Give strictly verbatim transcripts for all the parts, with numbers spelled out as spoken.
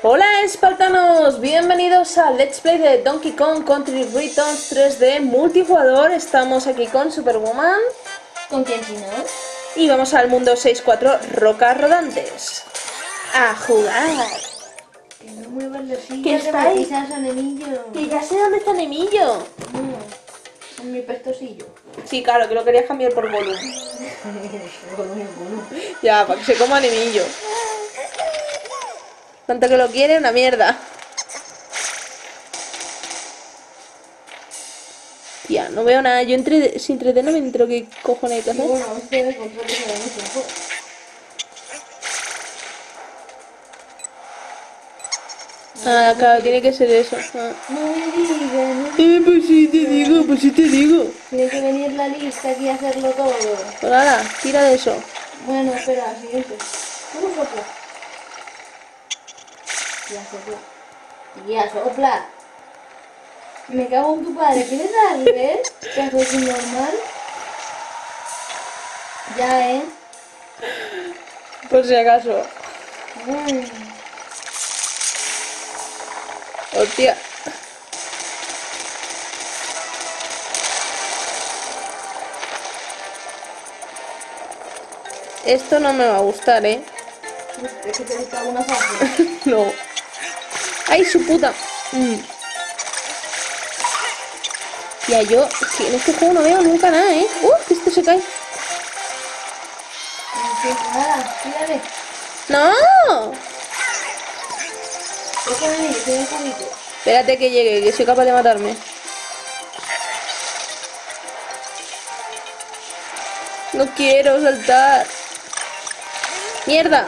Hola Espartanos, bienvenidos a Let's Play de Donkey Kong Country Returns tres D multijugador. Estamos aquí con Superwoman. ¿Con quién si no? Y vamos al mundo seis cuatro Rocas Rodantes. ¡A jugar! Que no muevan los sillas, ¿qué estáis? Que ya sé dónde está Nemillo. Mm, en mi pestosillo. Sí, claro, que lo querías cambiar por volumen. Ya, para que se coma Nemillo. Tanto que lo quiere, una mierda. Tía, no veo nada. Yo entre sin tres D no me entero qué cojones hay que hacer. Bueno, ustedes controlan mucho mejor. Ah, claro, tiene que ser eso. Ah. No me digas. Eh, pues sí te digo, pues sí te digo. Tiene que venir la lista aquí a hacerlo todo. Pues nada, tira de eso. Bueno, espera, siguiente. ¿Cómo sopla? Ya sopla. Ya sopla. Me cago en tu padre. ¿Quieres darle? ¿Qué haces normal? Ya, ¿eh? Por si acaso. Ay. Hostia. Esto no me va a gustar, ¿eh? ¿Es que te gusta alguna fase? No. ¡Ay, su puta! Mm. Ya, yo si en este juego no veo nunca nada, ¿eh? ¡Uh! Esto se cae. ¡No! Espérate que llegue, que soy capaz de matarme. No quiero saltar. ¡Mierda!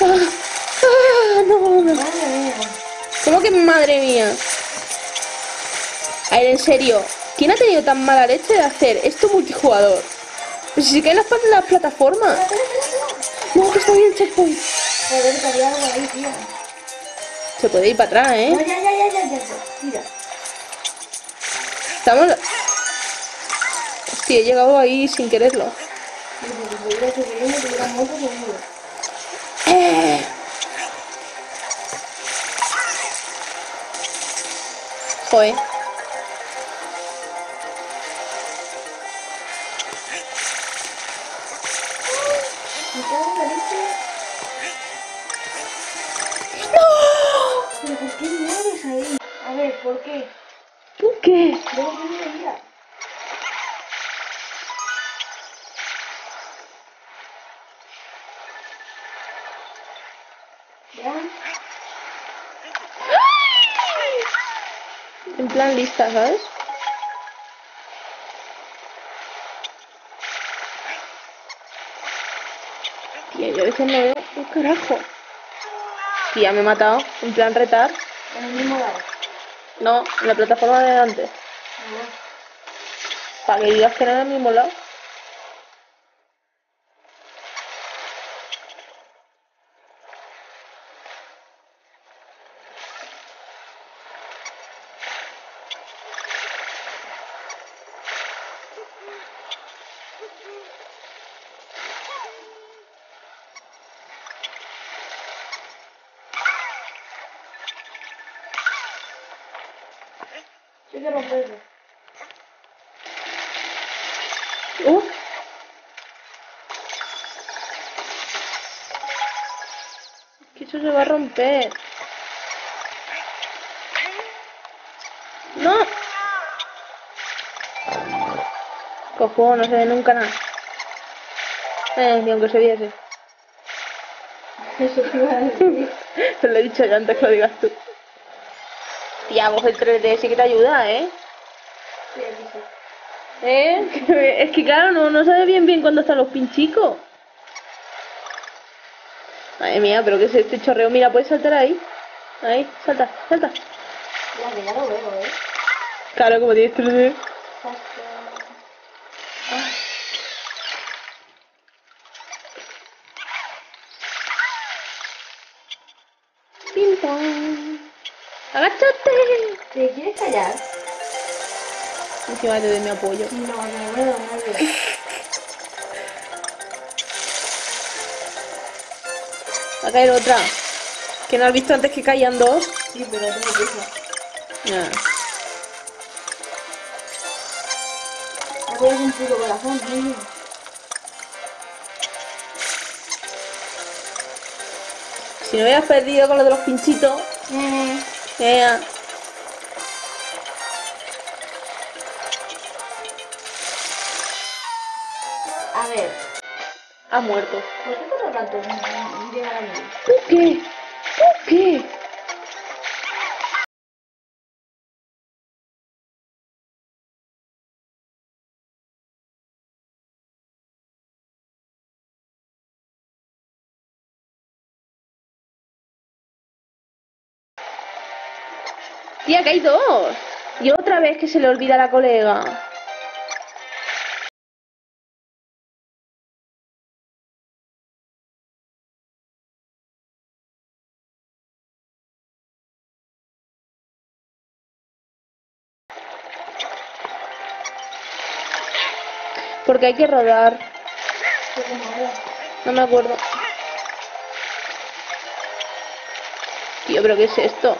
Ah, ah, no, no. ¿Cómo que madre mía? A ver, en serio, ¿quién ha tenido tan mala leche de hacer esto multijugador? Pues si se caen las partes de la plataforma. No, que está bien el checkpoint. Se puede ir para atrás, ¿eh? No, ya, ya, ya, ya, ya. Mira. Estamos... Hostia, he llegado ahí sin quererlo. Eh. Joder. ¡No! ¿Pero por qué no eres ahí? A ver, ¿por qué? ¿Tú qué? Debo tener una vida. En plan lista, ¿sabes? Tía, yo a veces no veo un carajo. Tía, me he matado. En plan retar. ¿En el mismo lado? No, en la plataforma de antes. No. Para que digas que no en el mismo lado. Hay que romperlo. Uh. Que eso se va a romper. No. Cojo, no se ve nunca nada. Eh, ni aunque se viese. Eso te iba a decir. Te lo he dicho ya antes que lo digas tú. Tía, vos el tres D sí que te ayuda, ¿eh? Sí, sí, sí. ¿Eh? Es que claro, no, no sabes bien bien cuándo están los pinchicos. Madre mía, pero que es este chorreo. Mira, puedes saltar ahí. Ahí, salta, salta. Ya, que ya lo veo, ¿eh? Claro, como tienes tres D. Ping pong. ¡Agáchate! ¿Te quieres callar? Encima te doy mi apoyo. No, no, no, no, no. Va a caer otra. ¿Que no has visto antes que caían dos? Sí, pero tengo prisa. Me acuerdas un puto corazón, niño. Si no hubieras perdido con lo de los pinchitos. Mm. Eh. A ver. Ha muerto. ¿Por qué por lo tanto llega a mí? ¿Por qué? ¿Por qué? Tía, que hay dos. Y otra vez que se le olvida a la colega. Porque hay que rodar. No me acuerdo. Tío, pero ¿qué es esto?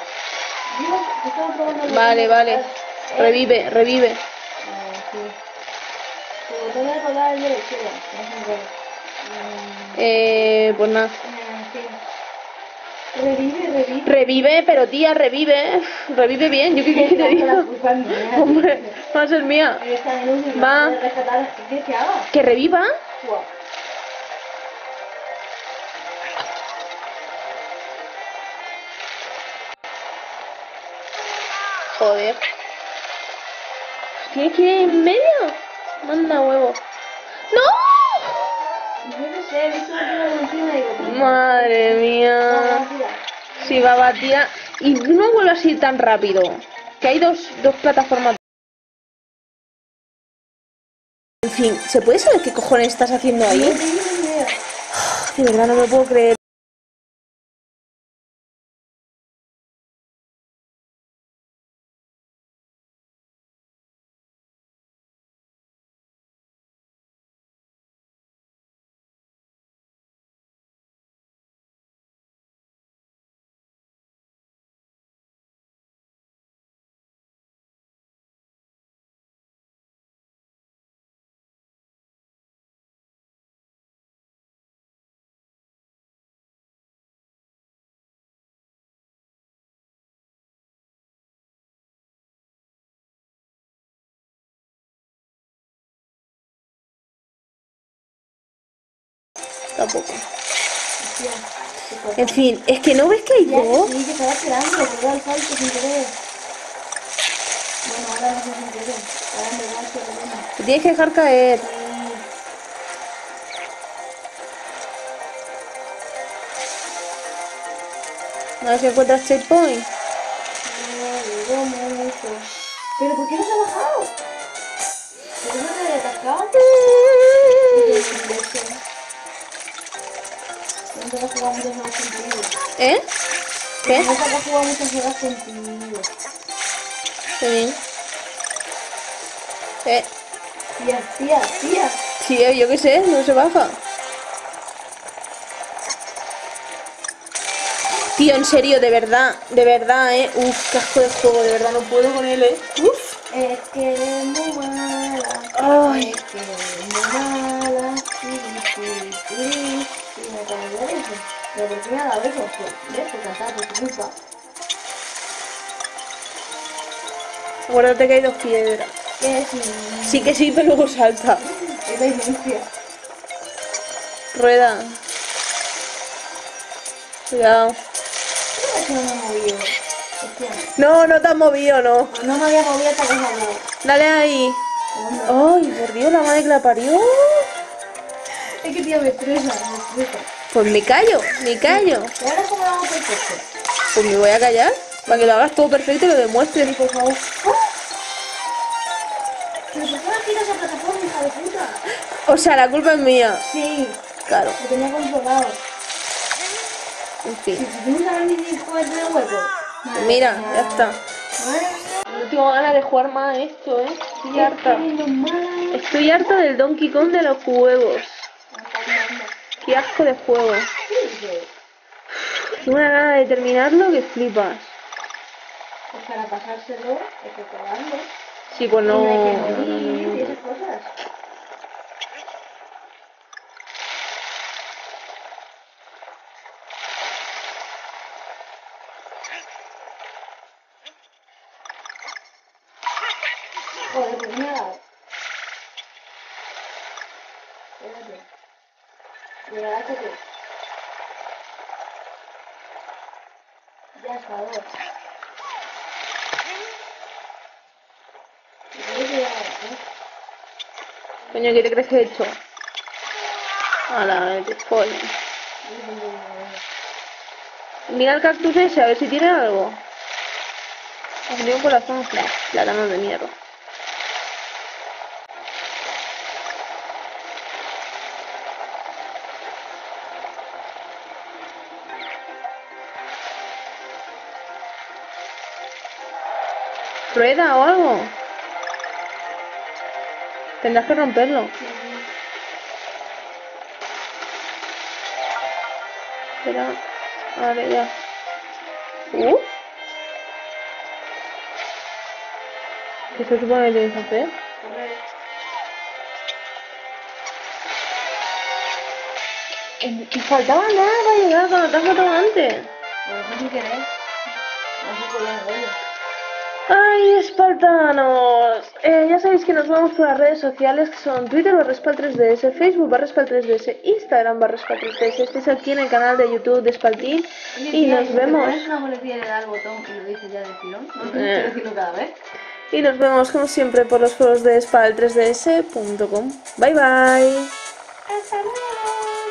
Vale, vale. Revive, revive. Eh, pues nada. Revive, revive. Revive, pero tía, revive. Revive bien, yo qué qué te digo. Hombre, va a ser mía. Va. Que reviva. Joder. ¿Qué? ¿Qué? ¿En medio? Manda huevo. ¡No! Yo no sé, he visto una digo. Madre mía. Si va a batir. Y no vuelve a ir tan rápido. Que hay dos, dos plataformas. En fin, ¿se puede saber qué cojones estás haciendo ahí? De verdad no me puedo creer. Tampoco. En fin, es que no ves que hay dos. Sí, que estaba esperando, pero al salto sin querer. Bueno, ahora no sé sin querer. Ahora me da el problema. Te tienes que dejar caer. Sí. A ver si encuentras checkpoint. No, no, no, no, no. Pero ¿por qué no se ha bajado? ¿Por qué no se ha atascado? ¿Eh? ¿Qué? No te has jugado muchas horas contigo. Qué bien. Eh. Tía, tía, tía. Tía, yo qué sé, no se baja. Tío, en serio, de verdad, de verdad, eh. Uf, qué asco de juego, de verdad, no puedo con él, eh. Uf. Es que es muy mala. Ay. Es que es muy mala. Pero por qué me ha dado eso, ¿ves? Por cantar, por tu culpa. Acuérdate que hay dos piedras. ¿Qué? Sí, sí que sí, pero luego salta. Es la inercia. Rueda. Cuidado. ¿Qué me ha movido? No, no te has movido, no. Pues no me había movido hasta que me había movido. Dale ahí. No, no. Ay, por Dios, la madre que la parió. Es que tío, me estresa, me estresa. Pues me callo, me callo. ¿Y ahora cómo lo hago perfecto? Pues me voy a callar, para que lo hagas todo perfecto y lo demuestres, por favor. Pero ¿por qué no tiras a plataforma, hija de puta? O sea, la culpa es mía. Sí. Claro. Lo tenía controlado. En fin. Si tú no sabes ni cómo tiene hueco. Mira, ya está. No tengo ganas de jugar más a esto, ¿eh? Estoy harta. Estoy harta del Donkey Kong de los juegos. Qué asco de juego. Una gana de terminarlo que flipas. Pues para pasárselo, hay que probarlo. Sí, pues no... Y esas cosas. Joder, pues me ha dado. Espérate. Me la das a ti. Ya está, dos. Coño, ¿qué te crees que he hecho? A la vez, joder. Mira el cactus ese, a ver si tiene algo. Ha salido un corazón, plátano de mierda. ¿Rueda o algo? Tendrás que romperlo. Uh-huh. Espera. Vale, ya. ¿Uh? ¿Qué se supone que tienes que hacer? Uh-huh. Que faltaba nada para llegar cuando te has matado antes. Lo dejo sin querer. Vamos a poner rollo. ¡Ay, Espartanos! Eh, ya sabéis que nos vamos por las redes sociales, que son Twitter barra espal tres D S, Facebook barra espal tres D S, Instagram barra espal tres D S. Este es aquí en el canal de YouTube de Espaltín. Oye, y tía, nos si vemos. Te una boletilla y le da el botón y lo dice ya de tirón. No tienes que decirlo cada vez. Y nos vemos como siempre por los foros de espal tres D S punto com. Bye bye. Hasta luego.